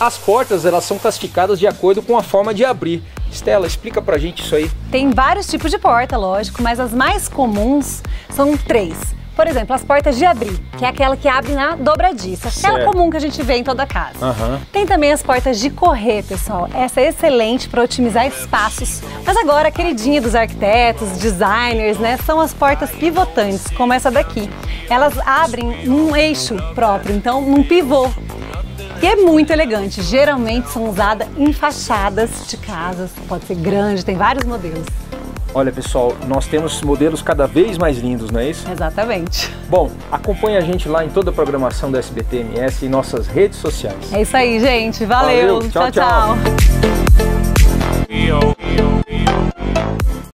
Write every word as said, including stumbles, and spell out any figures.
As portas, elas são classificadas de acordo com a forma de abrir. Stella, explica pra gente isso aí. Tem vários tipos de porta, lógico, mas as mais comuns são três. Por exemplo, as portas de abrir, que é aquela que abre na dobradiça, aquela certo. comum que a gente vê em toda casa. Uhum. Tem também as portas de correr, pessoal. Essa é excelente para otimizar espaços. Mas agora, a queridinha dos arquitetos, designers, né, são as portas pivotantes, como essa daqui. Elas abrem um eixo próprio, então um pivô. E é muito elegante. Geralmente são usadas em fachadas de casas. Pode ser grande, tem vários modelos. Olha, pessoal, nós temos modelos cada vez mais lindos, não é isso? Exatamente. Bom, acompanha a gente lá em toda a programação da S B T M S e nossas redes sociais. É isso aí, gente. Valeu. Valeu. Tchau, tchau. tchau. tchau.